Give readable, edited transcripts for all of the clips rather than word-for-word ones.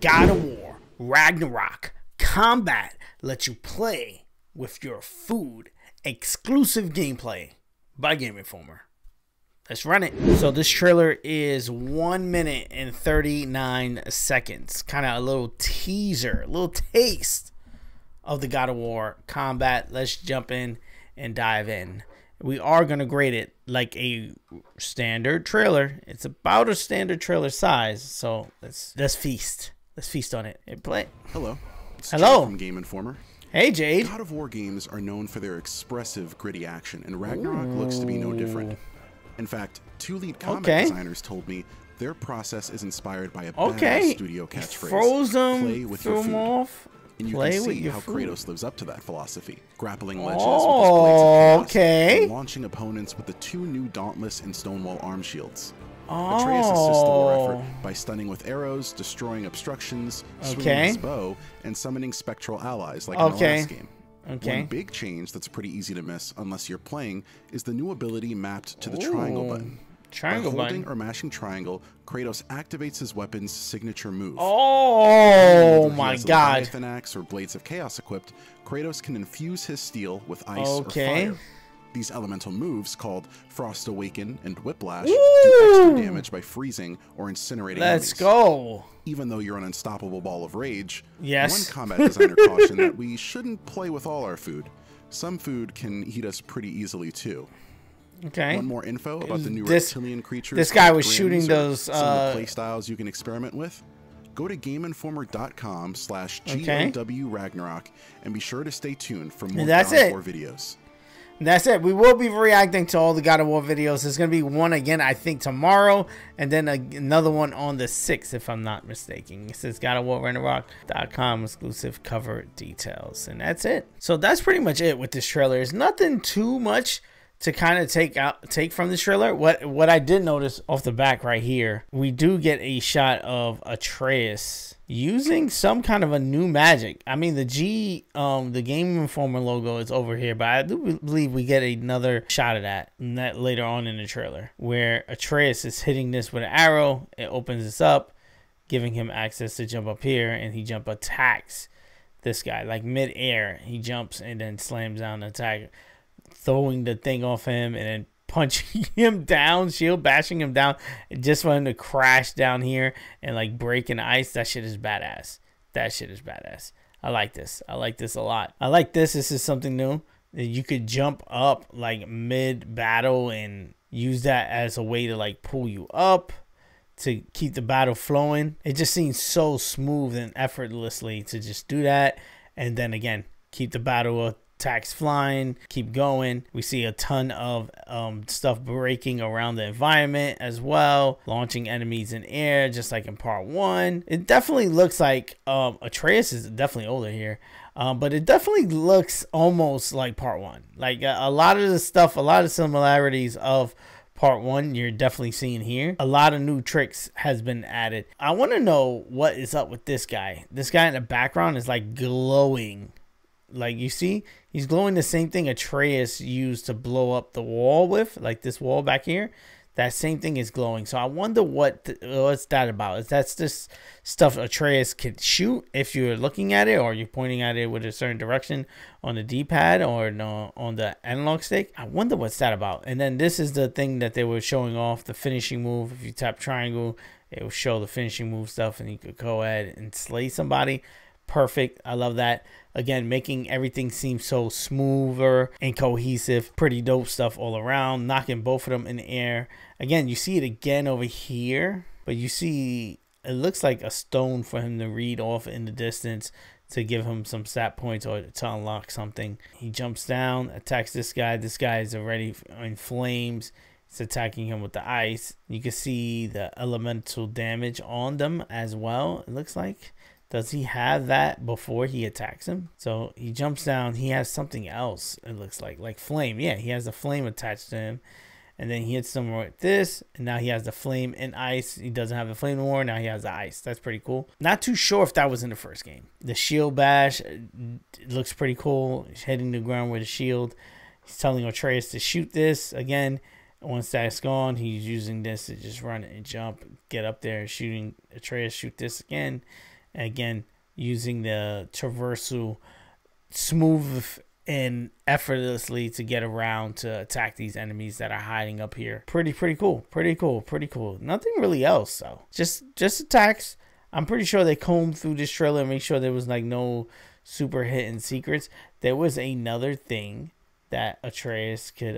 God of War Ragnarok Combat lets you play with your food. Exclusive gameplay by Game Informer. Let's run it. So this trailer is 1 minute and 39 seconds. Kind of a little teaser, a little taste of the God of War Combat. Let's jump in and dive in. We are going to grade it like a standard trailer. It's about a standard trailer size. So let's feast. Let's feast on it. Hey, play. Hello. It's Jade from Game Informer. Hey, Jade. God of War games are known for their expressive, gritty action, and Ragnarok looks to be no different. In fact, two lead combat designers told me their process is inspired by a badass studio catchphrase. Froze them, play with your food. And you can see how Kratos lives up to that philosophy, grappling legends with his blades of chaos, and launching opponents with the two new Dauntless and Stonewall arm shields. Atreus assists the war effort by stunning with arrows, destroying obstructions, swinging his bow, and summoning spectral allies like in the last game. One big change that's pretty easy to miss unless you're playing is the new ability mapped to the triangle button. Triangle button. By holding or mashing triangle, Kratos activates his weapon's signature move. Oh my God! With an axe or Blades of Chaos equipped, Kratos can infuse his steel with ice or fire. These elemental moves, called Frost Awaken and Whiplash, do extra damage by freezing or incinerating enemies. Let's go! Even though you're an unstoppable ball of rage, one combat designer cautioned that we shouldn't play with all our food. Some food can eat us pretty easily too. Okay. One more info about the new reptilian creatures. This guy was shooting those. Some of the playstyles you can experiment with. Go to GameInformer.com/GOW Ragnarok and be sure to stay tuned for more God of War videos. That's it. We will be reacting to all the God of War videos. There's going to be one again, I think, tomorrow. And then another one on the 6th, if I'm not mistaken. It says GodofWarRagnarok.com exclusive cover details. And that's it. So that's pretty much it with this trailer. There's nothing too much to kind of take from this trailer. What I did notice off the back right here, we do get a shot of Atreus using some kind of a new magic. I mean, the Game Informer logo is over here, but I do believe we get another shot of that, and that later on in the trailer, where Atreus is hitting this with an arrow. It opens this up, giving him access to jump up here, and he attacks this guy like mid-air. He jumps and then slams down the attack, throwing the thing off him and then punching him down, shield bashing him down, just for him to crash down here and like breaking the ice. That shit is badass. That shit is badass. I like this. I like this a lot. I like this. This is something new. You could jump up like mid battle and use that as a way to like pull you up to keep the battle flowing. It just seems so smooth and effortlessly to just do that. And then again, keep the battle up. Attacks flying, keep going. We see a ton of stuff breaking around the environment as well, launching enemies in air, just like in part one. It definitely looks like Atreus is definitely older here, but it definitely looks almost like part one. Like a lot of the stuff, a lot of similarities of part one, you're definitely seeing here. A lot of new tricks has been added. I want to know what is up with this guy. This guy in the background is like glowing. Like you see, he's glowing the same thing Atreus used to blow up the wall with, like this wall back here. That same thing is glowing. So I wonder what's that about? Is that just stuff Atreus can shoot if you're looking at it, or you're pointing at it with a certain direction on the D-pad or no, on the analog stick? I wonder what's that about. And then this is the thing that they were showing off, the finishing move. If you tap triangle, it will show the finishing move stuff, and you could go ahead and slay somebody. Perfect. I love that. Again, making everything seem so smoother and cohesive. Pretty dope stuff all around. Knocking both of them in the air. Again, you see it again over here, but you see it looks like a stone for him to read off in the distance to give him some stat points or to unlock something. He jumps down, attacks this guy. This guy is already in flames. It's attacking him with the ice. You can see the elemental damage on them as well, it looks like. Does he have that before he attacks him? So he jumps down. He has something else, it looks like flame. Yeah, he has the flame attached to him. And then he hits someone with this. And now he has the flame and ice. He doesn't have the flame anymore. Now he has the ice. That's pretty cool. Not too sure if that was in the first game. The shield bash looks pretty cool. He's hitting the ground with a shield. He's telling Atreus to shoot this again. Once that's gone, he's using this to just run and jump, get up there, shooting Atreus, shoot this again. Again, using the traversal smooth and effortlessly to get around to attack these enemies that are hiding up here. Pretty cool. Nothing really else though. Just attacks. I'm pretty sure they combed through this trailer and make sure there was like no super hidden secrets. There was another thing that Atreus could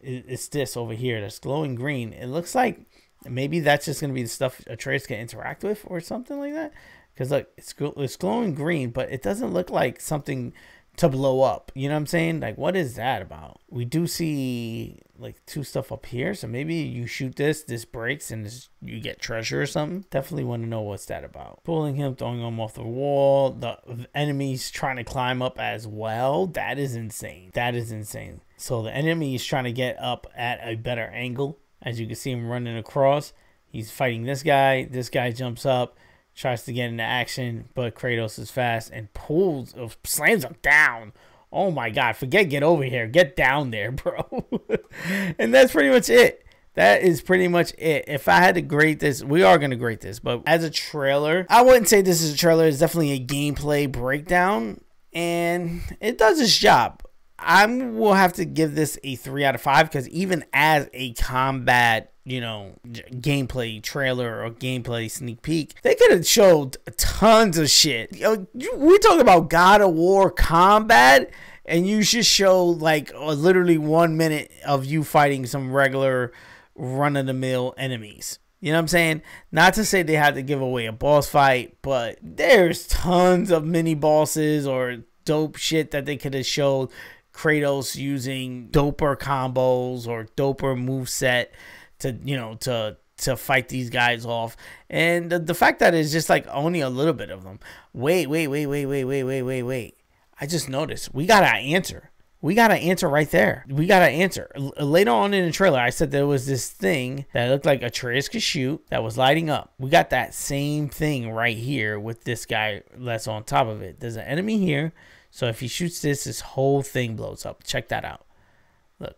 it's this over here that's glowing green. It looks like maybe that's just gonna be the stuff Atreus can interact with or something like that. Because look, it's glowing green, but it doesn't look like something to blow up. You know what I'm saying? Like, what is that about? We do see like two stuff up here, so maybe you shoot this, this breaks, and you get treasure or something. Definitely want to know what's that about. Pulling him, throwing him off the wall. The enemies trying to climb up as well. That is insane. That is insane. So the enemy is trying to get up at a better angle. As you can see him running across. He's fighting this guy. This guy jumps up. Tries to get into action, but Kratos is fast and slams him down. Oh my God, forget get over here. Get down there, bro. And that's pretty much it. That is pretty much it. If I had to grade this, we are going to grade this, but as a trailer, I wouldn't say this is a trailer. It's definitely a gameplay breakdown, and it does its job. I will have to give this a 3 out of 5 because even as a combat, you know, gameplay trailer or gameplay sneak peek, they could have showed tons of shit. You know, we're talking about God of War combat, and you should show like literally 1 minute of you fighting some regular run-of-the-mill enemies. You know what I'm saying? Not to say they had to give away a boss fight, but there's tons of mini bosses or dope shit that they could have showed Kratos using doper combos or doper moveset to, you know, to fight these guys off. And the fact that it's just like only a little bit of them. Wait. I just noticed we got our answer. We got an answer right there. We got an answer. Later on in the trailer, I said there was this thing that looked like Atreus could shoot that was lighting up. We got that same thing right here with this guy that's on top of it. There's an enemy here. So if he shoots this, this whole thing blows up. Check that out. Look,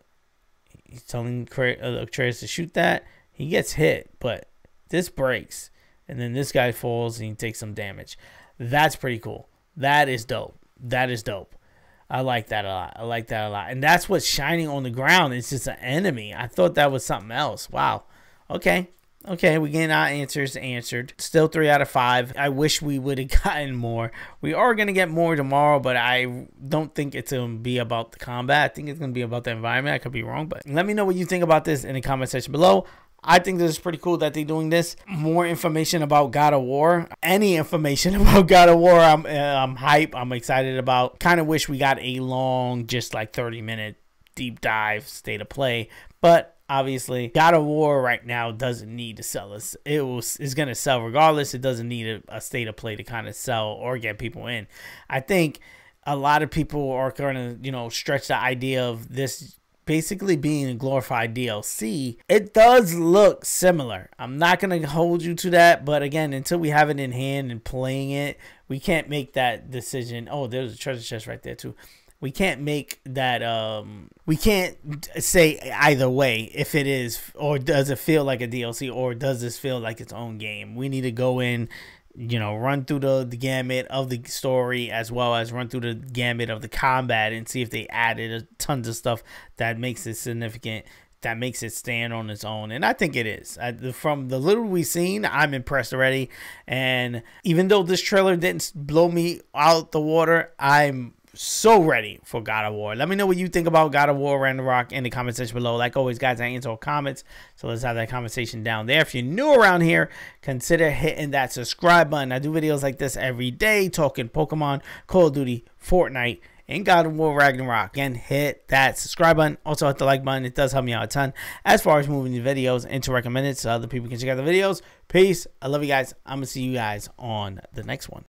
he's telling Atreus to shoot that. He gets hit, but this breaks. And then this guy falls and he takes some damage. That's pretty cool. That is dope. That is dope. I like that a lot. I like that a lot. And that's what's shining on the ground. It's just an enemy. I thought that was something else. Wow. Okay. Okay. We're getting our answers answered. Still 3 out of 5. I wish we would have gotten more. We are going to get more tomorrow, but I don't think it's going to be about the combat. I think it's going to be about the environment. I could be wrong, but let me know what you think about this in the comment section below. I think this is pretty cool that they're doing this. More information about God of War. Any information about God of War, I'm hype. I'm excited about. Kind of wish we got a long, just like 30-minute deep dive state of play. But obviously, God of War right now doesn't need to sell us. It's going to sell regardless. It doesn't need a state of play to kind of sell or get people in. I think a lot of people are going to, you know, stretch the idea of this basically being a glorified DLC. It does look similar. I'm not going to hold you to that, but again, until we have it in hand and playing it, we can't make that decision. Oh, there's a treasure chest right there too. We can't make that, we can't say either way if it is, or does it feel like a DLC, or does this feel like its own game? We need to go in, you know, run through the gamut of the story as well as run through the gamut of the combat and see if they added tons of stuff that makes it significant, that makes it stand on its own. And I think it is. From the little we've seen, I'm impressed already. And even though this trailer didn't blow me out the water, I'm so ready for God of War. Let me know what you think about God of War Ragnarok in the comment section below. Like always, guys, I answer all comments, so let's have that conversation down there. If you're new around here, consider hitting that subscribe button. I do videos like this every day, talking Pokemon, Call of Duty, Fortnite, and God of War Ragnarok. Again, hit that subscribe button. Also hit the like button. It does help me out a ton as far as moving the videos into recommended so other people can check out the videos. Peace. I love you guys. I'm gonna see you guys on the next one.